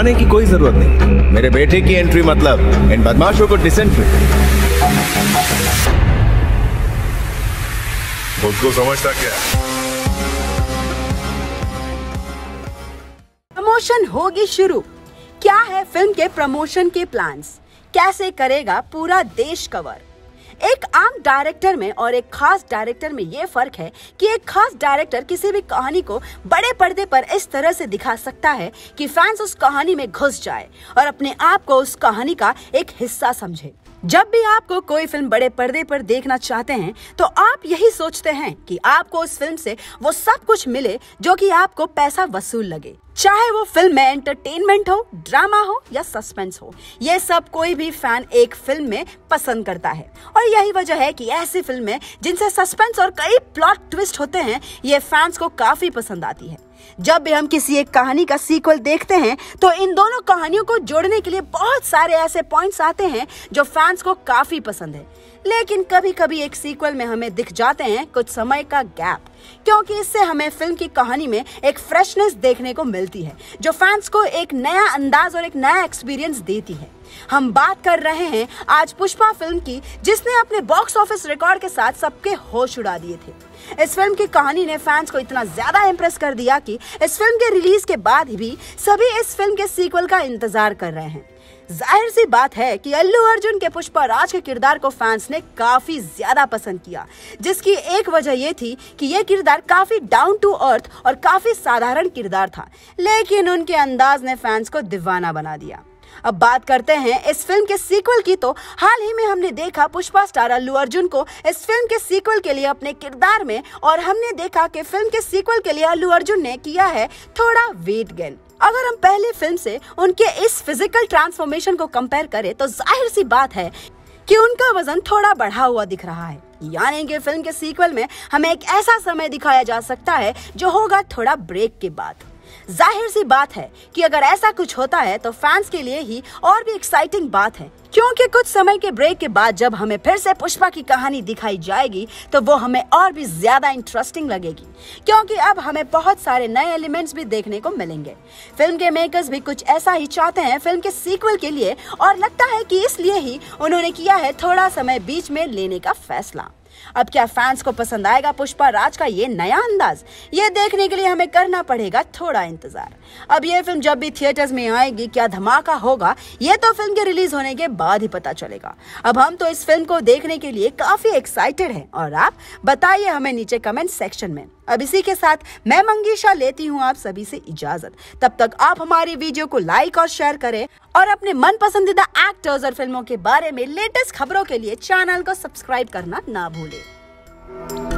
घबराने की कोई जरूरत नहीं। मेरे बेटे की एंट्री मतलब इन बदमाशों को डिसेंट्री। उसको समझता क्या? प्रमोशन होगी शुरू। क्या है फिल्म के प्रमोशन के प्लान्स? कैसे करेगा पूरा देश कवर? एक आम डायरेक्टर में और एक खास डायरेक्टर में ये फर्क है कि एक खास डायरेक्टर किसी भी कहानी को बड़े पर्दे पर इस तरह से दिखा सकता है कि फैंस उस कहानी में घुस जाए और अपने आप को उस कहानी का एक हिस्सा समझे। जब भी आपको कोई फिल्म बड़े पर्दे पर देखना चाहते हैं तो आप यही सोचते हैं कि आपको उस फिल्म से वो सब कुछ मिले जो कि आपको पैसा वसूल लगे, चाहे वो फिल्म में एंटरटेनमेंट हो, ड्रामा हो या सस्पेंस हो। ये सब कोई भी फैन एक फिल्म में पसंद करता है और यही वजह है कि ऐसी फिल्में जिनसे सस्पेंस और कई प्लॉट ट्विस्ट होते हैं ये फैंस को काफी पसंद आती है। जब भी हम किसी एक कहानी का सीक्वल देखते हैं तो इन दोनों कहानियों को जोड़ने के लिए बहुत सारे ऐसे पॉइंट्स आते हैं जो फैंस को काफी पसंद है। लेकिन कभी कभी एक सीक्वल में हमें दिख जाते हैं कुछ समय का गैप, क्योंकि इससे हमें फिल्म की कहानी में एक फ्रेशनेस देखने को मिलती है जो फैंस को एक नया अंदाज और एक नया एक्सपीरियंस देती है। हम बात कर रहे हैं आज पुष्पा फिल्म की, जिसने अपने बॉक्स ऑफिस रिकॉर्ड के साथ सबके होश उड़ा दिए थे। इस फिल्म की कहानी ने फैंस को इतना ज्यादा इम्प्रेस कर दिया कि इस फिल्म के रिलीज के बाद भी सभी इस फिल्म के सीक्वल का इंतजार कर रहे हैं। जाहिर सी बात है कि अल्लू अर्जुन के पुष्पा राज के किरदार को फैंस ने काफी ज्यादा पसंद किया, जिसकी एक वजह ये थी कि ये किरदार काफी डाउन टू अर्थ और काफी साधारण किरदार था, लेकिन उनके अंदाज ने फैंस को दीवाना बना दिया। अब बात करते हैं इस फिल्म के सीक्वल की। तो हाल ही में हमने देखा पुष्पा स्टार अल्लू अर्जुन को इस फिल्म के सीक्वल के लिए अपने किरदार में, और हमने देखा कि फिल्म के सीक्वल के लिए अल्लू अर्जुन ने किया है थोड़ा वेट गेन। अगर हम पहले फिल्म से उनके इस फिजिकल ट्रांसफॉर्मेशन को कंपेयर करें तो जाहिर सी बात है कि उनका वजन थोड़ा बढ़ा हुआ दिख रहा है, यानी कि फिल्म के सीक्वल में हमें एक ऐसा समय दिखाया जा सकता है जो होगा थोड़ा ब्रेक के बाद। जाहिर सी बात है कि अगर ऐसा कुछ होता है तो फैंस के लिए ही और भी एक्साइटिंग बात है, क्योंकि कुछ समय के ब्रेक के बाद जब हमें फिर से पुष्पा की कहानी दिखाई जाएगी तो वो हमें और भी ज्यादा इंटरेस्टिंग लगेगी, क्योंकि अब हमें बहुत सारे नए एलिमेंट्स भी देखने को मिलेंगे। फिल्म के मेकर्स भी कुछ ऐसा ही चाहते हैं फिल्म के सीक्वल के लिए, और लगता है कि इसलिए ही उन्होंने किया है थोड़ा समय बीच में लेने का फैसला। अब क्या फैंस को पसंद आएगा पुष्पा राज का ये नया अंदाज? ये देखने के लिए हमें करना पड़ेगा थोड़ा इंतजार। अब ये फिल्म जब भी थिएटर्स में आएगी क्या धमाका होगा ये तो फिल्म के रिलीज होने के बाद ही पता चलेगा। अब हम तो इस फिल्म को देखने के लिए काफी एक्साइटेड हैं, और आप बताइए हमें नीचे कमेंट सेक्शन में। अब इसी के साथ मैं मंगीशा लेती हूँ आप सभी से इजाजत। तब तक आप हमारी वीडियो को लाइक और शेयर करें और अपने मन पसंदीदा एक्टर्स और फिल्मों के बारे में लेटेस्ट खबरों के लिए चैनल को सब्सक्राइब करना ना भूलें।